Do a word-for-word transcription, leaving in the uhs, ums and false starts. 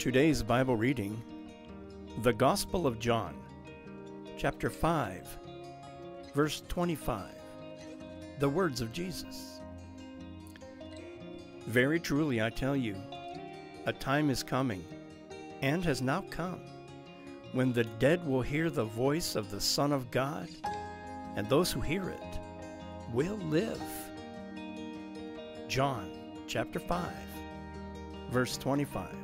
Today's Bible reading, the Gospel of John, chapter five, verse twenty-five, the words of Jesus. Very truly I tell you, a time is coming, and has now come, when the dead will hear the voice of the Son of God, and those who hear it will live. John, chapter five, verse twenty-five.